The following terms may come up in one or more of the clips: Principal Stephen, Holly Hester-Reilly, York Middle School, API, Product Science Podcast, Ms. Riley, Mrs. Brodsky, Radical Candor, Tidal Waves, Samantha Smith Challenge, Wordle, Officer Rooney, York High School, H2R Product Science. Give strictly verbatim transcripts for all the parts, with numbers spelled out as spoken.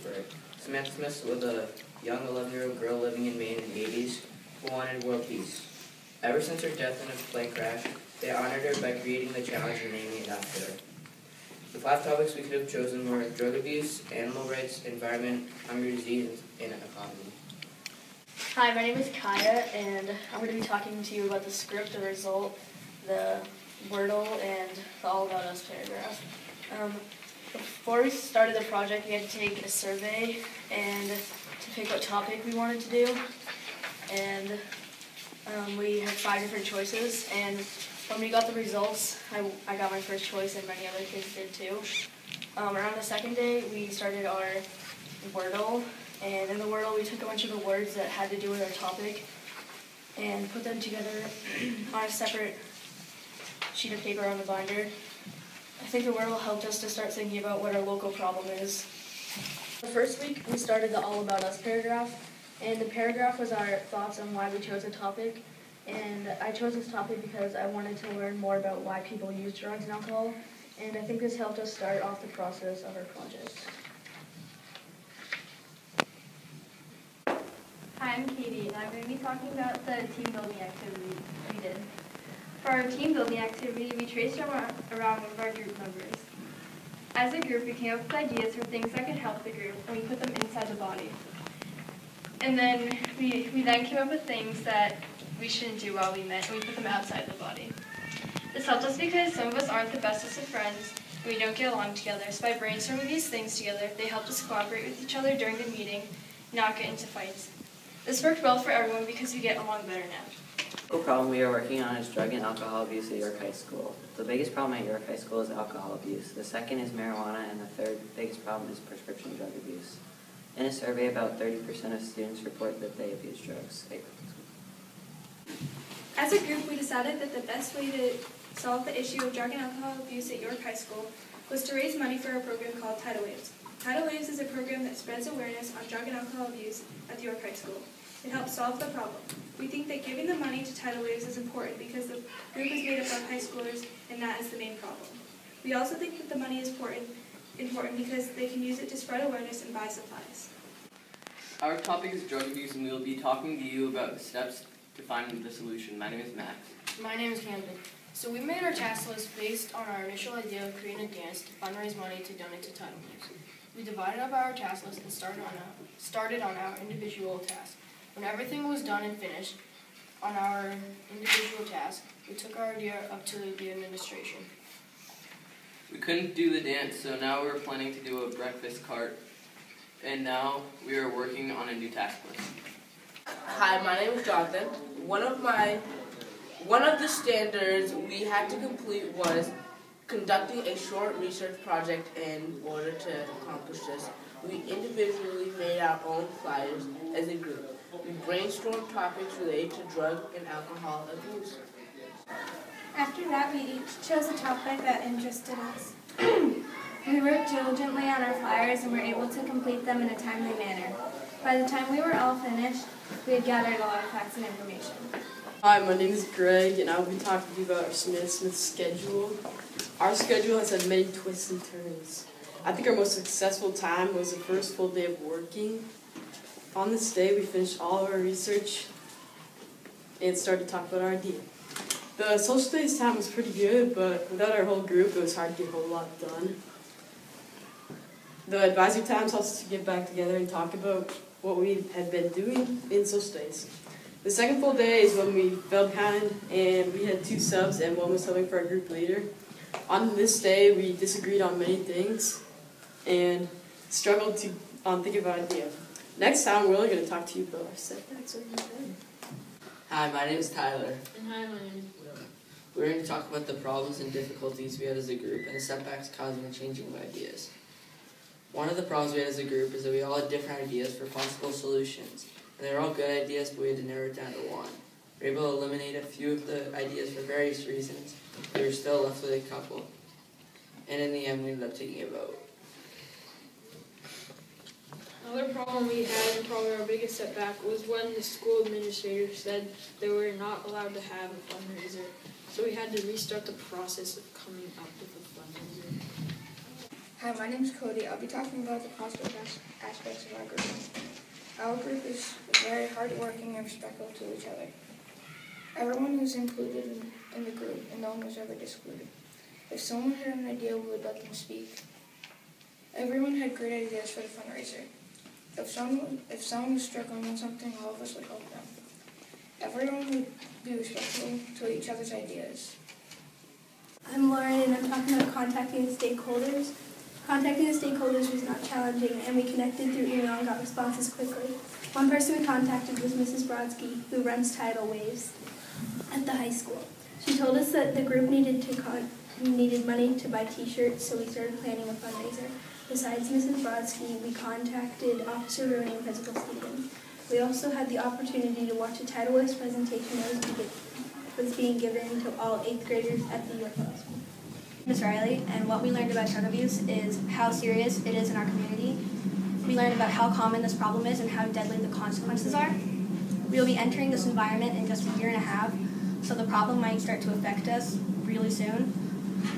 for it. Samantha Smith was a young eleven-year-old girl living in Maine in the eighties who wanted world peace. Ever since her death in a plane crash, they honored her by creating the challenge and naming it after her. The five topics we could have chosen were drug abuse, animal rights, environment, hunger, disease, and economy. Hi, my name is Kaya, and I'm going to be talking to you about the script, the result, the Wordle, and the All About Us paragraph. Um, before we started the project, we had to take a survey and to pick what topic we wanted to do. And um, we had five different choices, and when we got the results, I, I got my first choice, and many other kids did too. Um, around the second day, we started our Wordle, and in the Wordle, we took a bunch of the words that had to do with our topic and put them together on a separate sheet of paper on the binder. I think the Wordle helped us to start thinking about what our local problem is. The first week, we started the All About Us paragraph, and the paragraph was our thoughts on why we chose a topic. And I chose this topic because I wanted to learn more about why people use drugs and alcohol, and I think this helped us start off the process of our project. Hi, I'm Katie, and I'm going to be talking about the team building activity we did. For our team building activity, we traced around one of our group members. As a group, we came up with ideas for things that could help the group, and we put them inside the body. And then we, we then came up with things that we shouldn't do while we met, and we put them outside the body. This helped us because some of us aren't the bestest of friends, and we don't get along together, so by brainstorming these things together, they helped us cooperate with each other during the meeting, not get into fights. This worked well for everyone because we get along better now. The problem we are working on is drug and alcohol abuse at York High School. The biggest problem at York High School is alcohol abuse, the second is marijuana, and the third biggest problem is prescription drug abuse. In a survey, about thirty percent of students report that they abuse drugs. As a group, we decided that the best way to solve the issue of drug and alcohol abuse at York High School was to raise money for a program called Tidal Waves. Tidal Waves is a program that spreads awareness on drug and alcohol abuse at the York High School. It helps solve the problem. We think that giving the money to Tidal Waves is important because the group is made up of high schoolers, and that is the main problem. We also think that the money is important, important because they can use it to spread awareness and buy supplies. Our topic is drug abuse, and we will be talking to you about the steps to find the solution. My name is Max. My name is Camden. So we made our task list based on our initial idea of creating a dance to fundraise money to donate to Tidal Waves. We divided up our task list and started on, a, started on our individual tasks. When everything was done and finished on our individual tasks, we took our idea up to the administration. We couldn't do the dance, so now we're planning to do a breakfast cart, and now we are working on a new task list. Hi, my name is Jonathan. One of my, one of the standards we had to complete was conducting a short research project in order to accomplish this. We individually made our own flyers as a group. We brainstormed topics related to drug and alcohol abuse. After that, we each chose a topic that interested us. We worked diligently on our flyers and were able to complete them in a timely manner. By the time we were all finished, we had gathered a lot of facts and information. Hi, my name is Greg, and I'll be talking to you about our Smith Smith schedule. Our schedule has had many twists and turns. I think our most successful time was the first full day of working. On this day, we finished all of our research and started to talk about our idea. The social studies time was pretty good, but without our whole group, it was hard to get a whole lot done. The advisory times helped us to get back together and talk about what we had been doing in social studies. The second full day is when we fell behind, and we had two subs, and one was subbing for our group leader. On this day, we disagreed on many things and struggled to um, think of an idea. Next time, we're only going to talk to you about our setbacks. Hi, my name is Tyler. And hi, my name is Will. We're going to talk about the problems and difficulties we had as a group and the setbacks causing the changing of ideas. One of the problems we had as a group is that we all had different ideas for possible solutions, and they were all good ideas, but we had to narrow it down to one. We were able to eliminate a few of the ideas for various reasons, but we were still left with a couple. And in the end, we ended up taking a vote. Another problem we had, and probably our biggest setback, was when the school administrator said they were not allowed to have a fundraiser, so we had to restart the process of coming up with a fundraiser. Hi, my name is Cody. I'll be talking about the positive aspects of our group. Our group is very hardworking and respectful to each other. Everyone is included in, in the group, and no one was ever excluded. If someone had an idea, we would let them speak. Everyone had great ideas for the fundraiser. If someone, if someone was struggling with something, all of us would help them. Everyone would be respectful to each other's ideas. I'm Lauren, and I'm talking about contacting the stakeholders. Contacting the stakeholders was not challenging, and we connected through email and got responses quickly. One person we contacted was Missus Brodsky, who runs Tidal Waves at the high school. She told us that the group needed to con needed money to buy T-shirts, so we started planning a fundraiser. Besides Missus Brodsky, we contacted Officer Rooney and Principal Stephen. We also had the opportunity to watch a Tidal Waves presentation that was beginning. was being given to all eighth graders at the York Middle School. Miz Riley, and what we learned about gun abuse is how serious it is in our community. We learned about how common this problem is and how deadly the consequences are. We will be entering this environment in just a year and a half, so the problem might start to affect us really soon.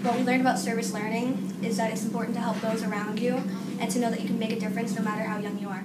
What we learned about service learning is that it's important to help those around you and to know that you can make a difference no matter how young you are.